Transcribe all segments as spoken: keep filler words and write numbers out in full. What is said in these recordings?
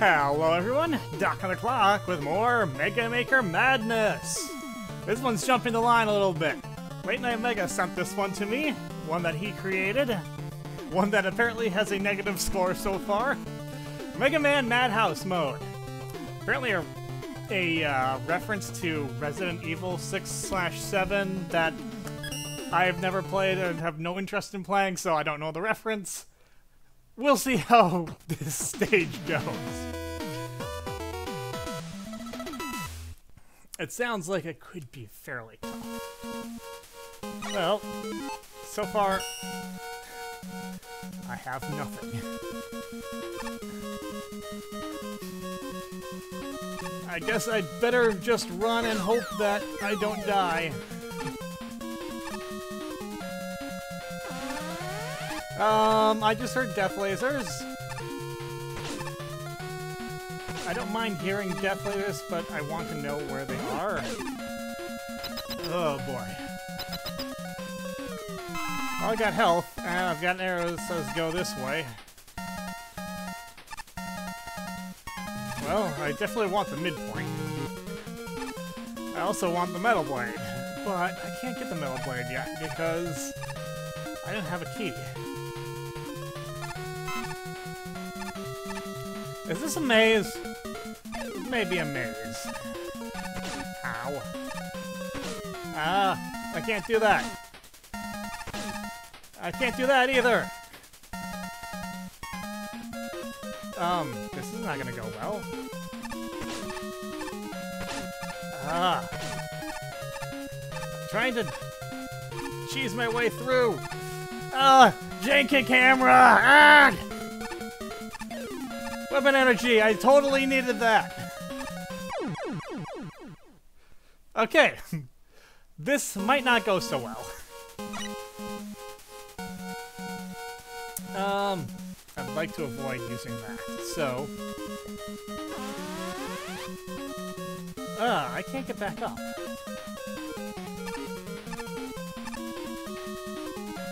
Hello everyone, Doc on the Clock with more Mega Maker Madness! This one's jumping the line a little bit. Late Night Mega sent this one to me, one that he created, one that apparently has a negative score so far. Mega Man Madhouse Mode. Apparently a, a uh, reference to Resident Evil six slash seven that I've never played and have no interest in playing, so I don't know the reference. We'll see how this stage goes. It sounds like it could be fairly tough. Well, so far, I have nothing. I guess I'd better just run and hope that I don't die. Um, I just heard death lasers. I don't mind hearing death lasers, but I want to know where they are. Oh boy. Well, I got health, and I've got arrows, so let's go this way. Well, I definitely want the midpoint. I also want the Metal Blade, but I can't get the Metal Blade yet because I don't have a key. Is this a maze? Maybe a maze. Ow. Ah, I can't do that. I can't do that either. Um, this is not gonna go well. Ah. I'm trying to cheese my way through. Ah, janky camera! Ah! Weapon energy! I totally needed that! Okay. This might not go so well. Um, I'd like to avoid using that, so... Ah, I can't get back up.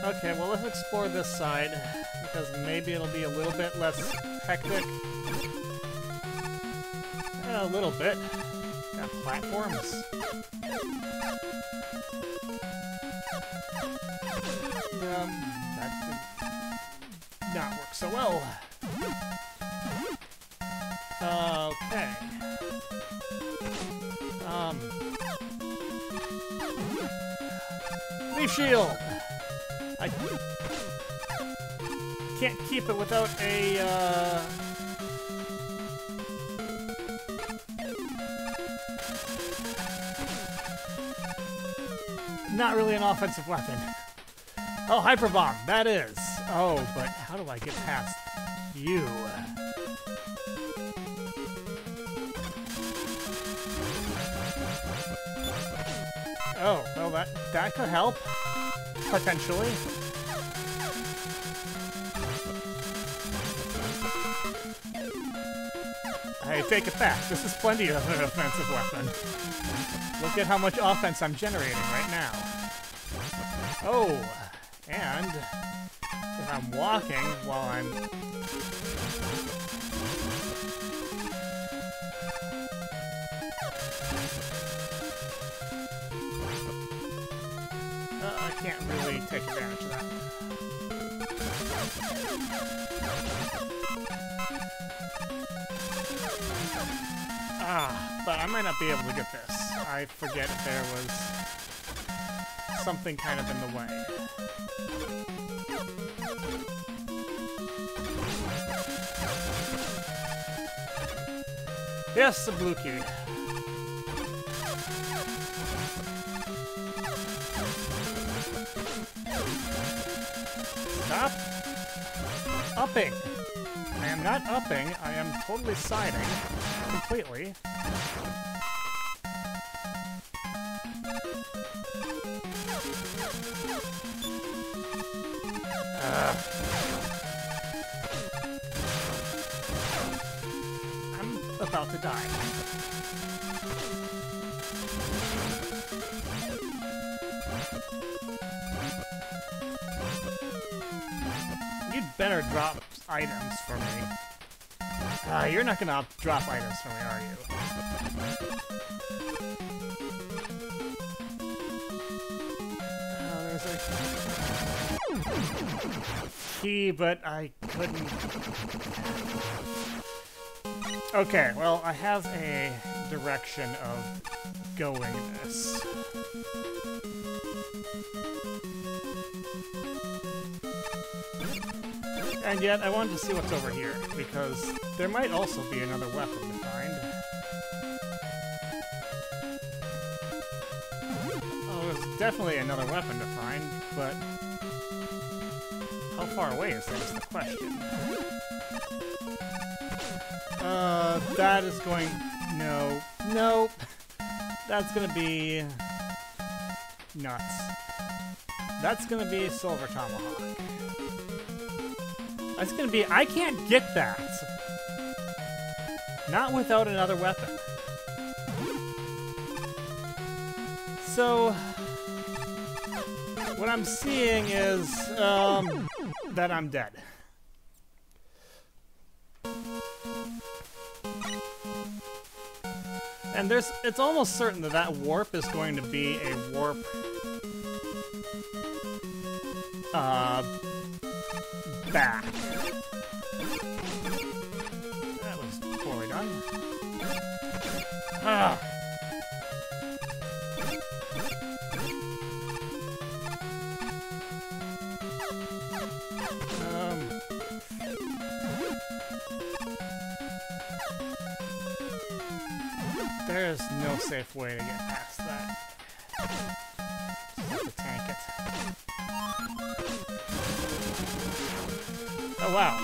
Okay, well let's explore this side, because maybe it'll be a little bit less hectic. A little bit. Got platforms. Um, that did not work so well. Okay. Um. Leaf Shield! I can't keep it without a, uh... not really an offensive weapon. Oh, Hyperbomb, that is. Oh, but how do I get past you? Oh, well, that, that could help. Potentially. Hey, take it back. This is plenty of an offensive weapon. Look at how much offense I'm generating right now. Oh, and if I'm walking while I'm... Uh, I can't really take advantage of that. Ah, but I might not be able to get this. I forget if there was something kind of in the way. Yes, the blue key. Stop upping. I am not upping. I am totally siding completely. Uh, I'm about to die. You'd better drop items for me. Uh, you're not gonna drop items from me, are you? Uh, there's a key, but I couldn't. Okay, well, I have a direction of going this. And yet, I wanted to see what's over here, because there might also be another weapon to find. Oh, there's definitely another weapon to find, but how far away is that is the question. Uh, that is going... No. No. That's gonna be... nuts. That's gonna be Silver Tomahawk. That's gonna be... I can't get that! Not without another weapon. So... what I'm seeing is, um... that I'm dead. And there's... it's almost certain that that warp is going to be a warp... Uh... back. That was poorly done. Ah. Um. There's no safe way to get past that. Just have to tank it. Oh, wow.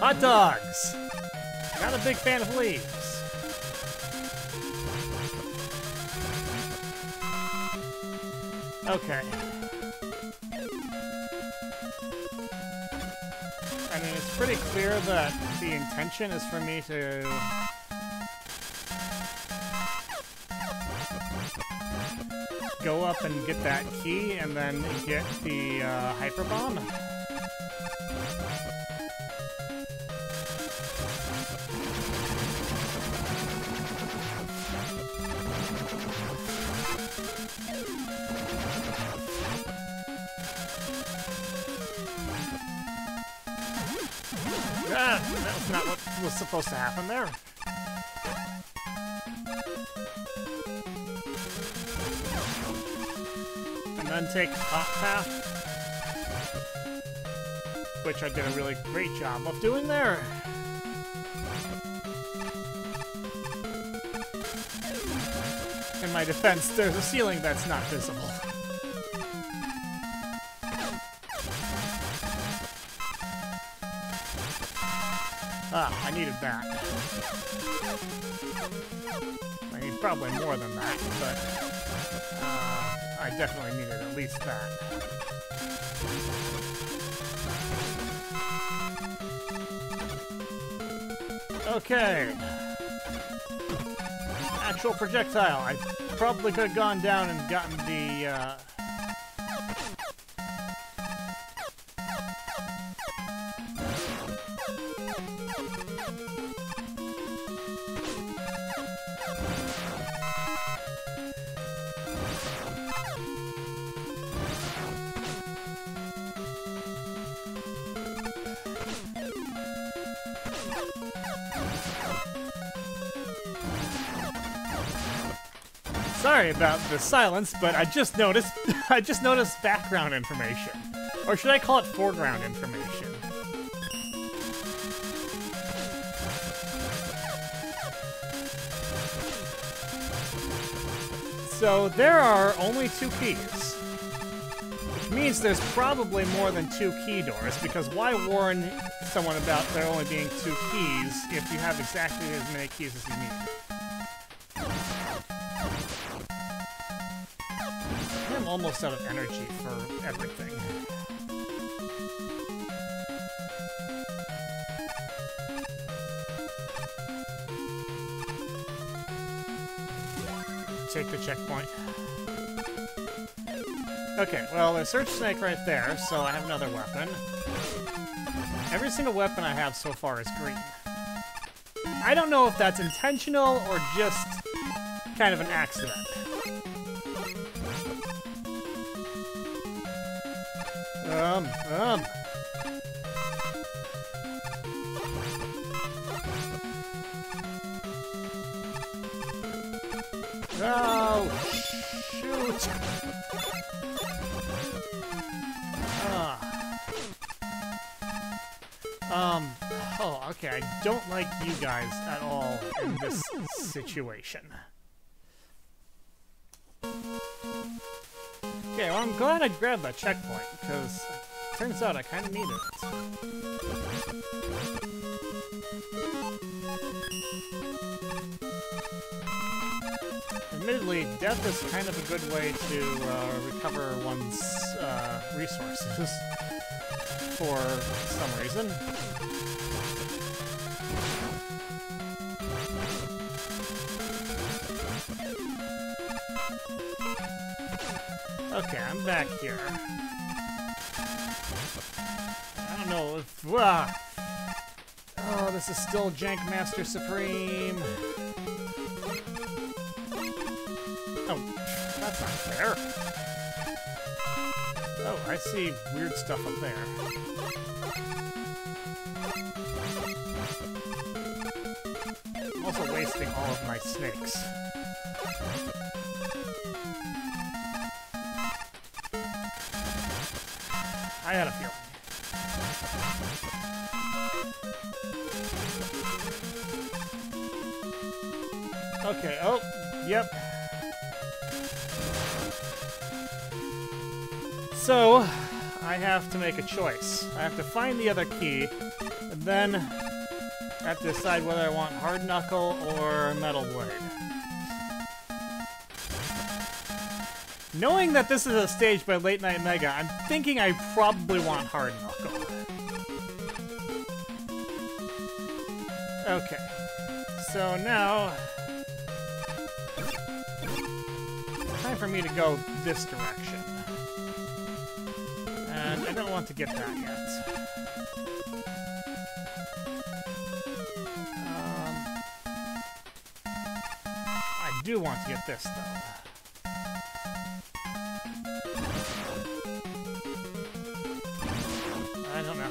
Hot dogs! Not a big fan of leaves. Okay. I mean, it's pretty clear that the intention is for me to... go up and get that key, and then get the uh, Hyperbomb. Ah, that was not what was supposed to happen there. And then take the top path, which I did a really great job of doing there. In my defense, there's a ceiling that's not visible. Ah, I needed that. I need probably more than that, but uh, I definitely needed at least that. Okay. Actual projectile. I probably could have gone down and gotten the... Uh, Sorry about the silence, but I just noticed I just noticed background information. Or should I call it foreground information? So there are only two keys. Which means there's probably more than two key doors, because why warn someone about there only being two keys if you have exactly as many keys as you need? Almost out of energy for everything. Take the checkpoint. Okay, well, there's Search Snake right there, so I have another weapon. Every single weapon I have so far is green. I don't know if that's intentional or just kind of an accident. Um, um. Oh, shoot. Ah. Um, oh, okay, I don't like you guys at all in this situation. Okay, well, I'm glad I grabbed that checkpoint, because it turns out I kind of needed it. Admittedly, death is kind of a good way to uh, recover one's uh, resources for some reason. Okay, I'm back here. I don't know if... Uh, oh, this is still Jankmaster Supreme. Oh, that's not fair. Oh, I see weird stuff up there. I'm also wasting all of my snakes. I had a feeling. Okay, oh, yep. So, I have to make a choice. I have to find the other key, and then I have to decide whether I want Hard Knuckle or Metal Blade. Knowing that this is a stage by Late Night Mega, I'm thinking I probably want Hard Knuckle. Okay. So now... it's time for me to go this direction. And I don't want to get that yet. Um, I do want to get this, though.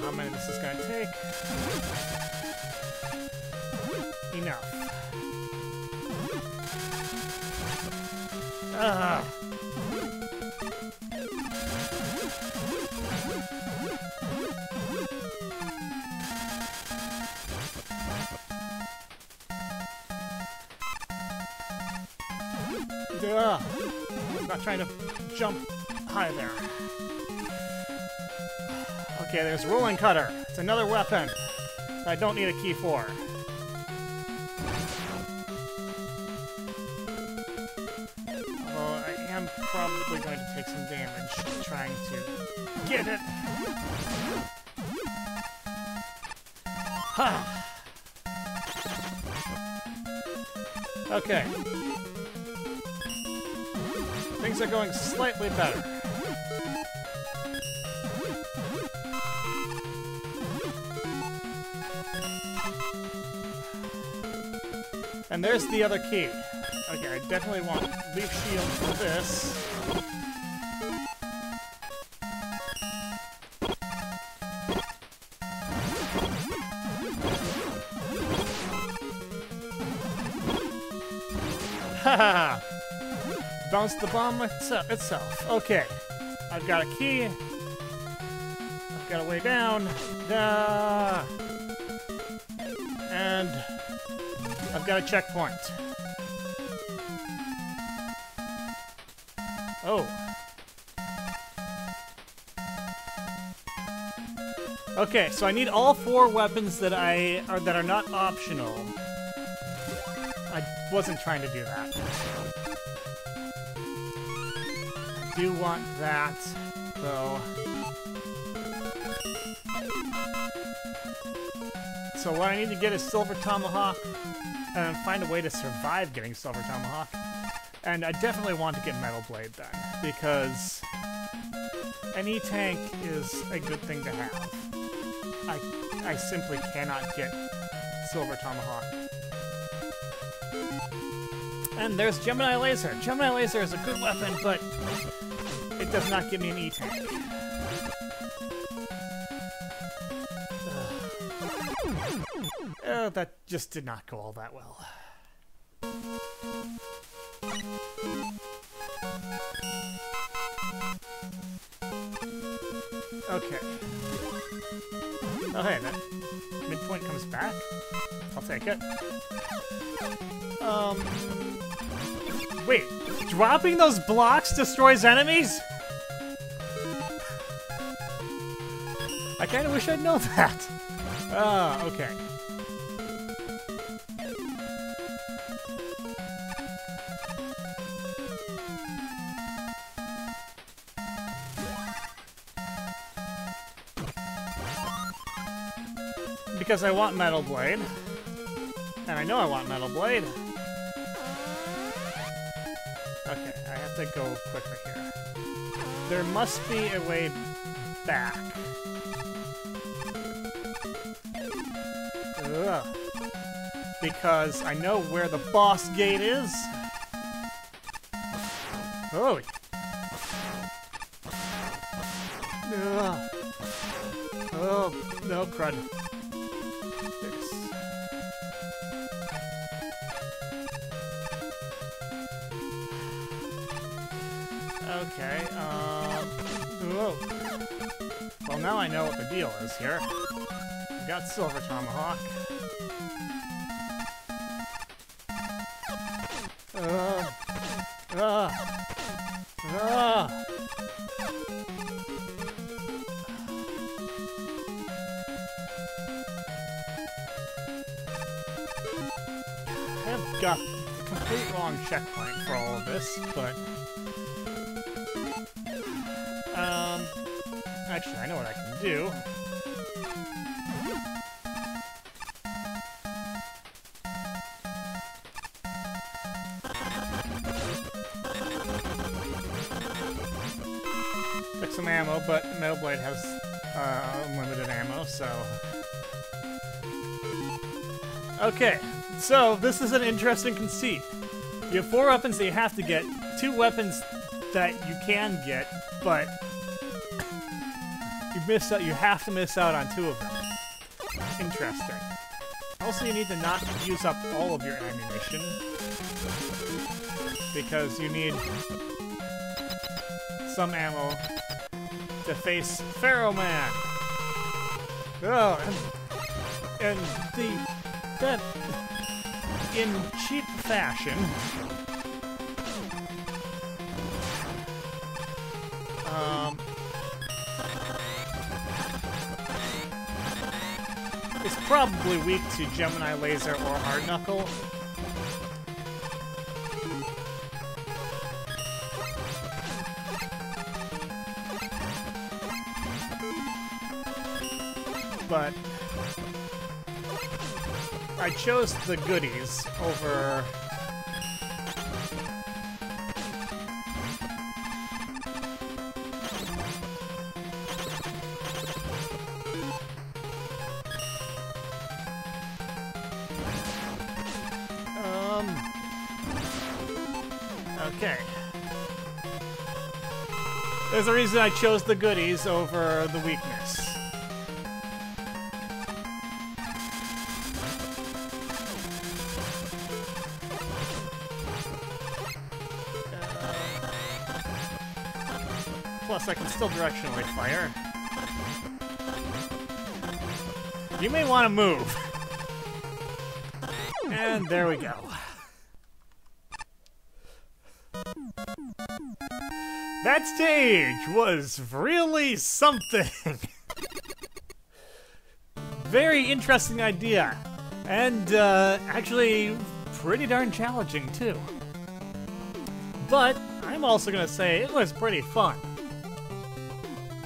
How many this is going to take. Enough. Ugh. Ugh. I'm not trying to jump high there. Okay, there's Rolling Cutter. It's another weapon that I don't need a key for. Although I am probably going to take some damage trying to get it. Ha! Huh. Okay. Things are going slightly better. And there's the other key. Okay, I definitely want Leaf Shield for this. Haha! Bounce the bomb itself. Okay, I've got a key. I've got a way down. Uh, and... I've got a checkpoint. Oh. Okay, so I need all four weapons that I are that are not optional. I wasn't trying to do that. I do want that, though. So what I need to get is Silver Tomahawk, and find a way to survive getting Silver Tomahawk. And I definitely want to get Metal Blade then, because an E-Tank is a good thing to have. I, I simply cannot get Silver Tomahawk. And there's Gemini Laser. Gemini Laser is a good weapon, but it does not give me an E-Tank. Oh, that just did not go all that well. Okay. Oh, hey, that midpoint comes back. I'll take it. Um... Wait, dropping those blocks destroys enemies? I kinda wish I'd known that. Ah, okay. Because I want Metal Blade. And I know I want Metal Blade. Okay, I have to go quicker here. There must be a way back. Ugh. Because I know where the boss gate is. Oh. Ugh. Oh, no crud. Okay, um... Whoa. Well, now I know what the deal is here. I've got Silver Tomahawk. Uh, uh, uh. I've got the complete wrong checkpoint for all of this, but... Um, actually, I know what I can do. Took some ammo, but Metal Blade has uh, unlimited ammo, so... Okay, so this is an interesting conceit. You have four weapons that you have to get, two weapons that you can get, but... miss out, you have to miss out on two of them. Interesting. Also, you need to not use up all of your ammunition, because you need some ammo to face Pharaoh Man. Oh, and, and the that in cheap fashion. Um. It's probably weak to Gemini Laser or Hard Knuckle. But I chose the goodies over Okay. There's a reason I chose the goodies over the weakness. Uh, plus, I can still directionally fire. You may want to move. And there we go. That stage was really something. Very interesting idea, and uh, actually pretty darn challenging too. But I'm also gonna say it was pretty fun.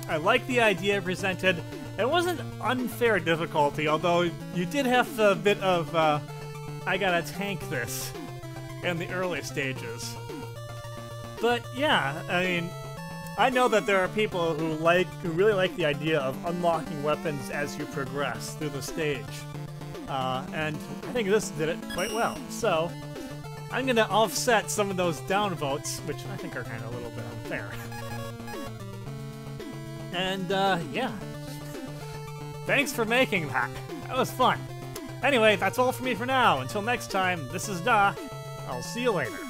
I like the idea presented. It wasn't unfair difficulty, although you did have a bit of uh, I gotta tank this in the early stages. But yeah, I mean, I know that there are people who like who really like the idea of unlocking weapons as you progress through the stage. Uh, and I think this did it quite well. So I'm going to offset some of those downvotes, which I think are kind of a little bit unfair. And, uh, yeah. Thanks for making that. That was fun. Anyway, that's all for me for now. Until next time, this is Doc. I'll see you later.